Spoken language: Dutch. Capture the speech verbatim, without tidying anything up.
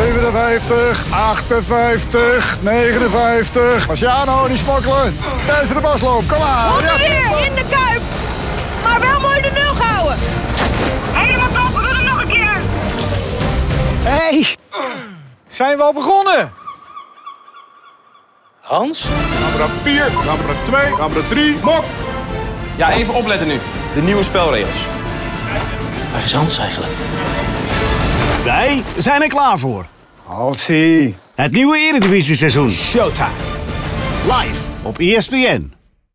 zevenenvijftig, achtenvijftig, negenenvijftig. Marciano, niet smokkelen. Tijd voor de basloop, kom aan. honderd hier, in de Kuip. Maar wel mooi de nul gehouden. Helemaal top, we doen het nog een keer. Hé, hey, zijn we al begonnen? Hans? Camera vier, camera twee, camera drie, mok. Ja, even opletten nu. De nieuwe spelregels. Waar is Hans eigenlijk? Wij zijn er klaar voor. Hansie. Het nieuwe Eredivisie seizoen. Showtime. Live op E S P N.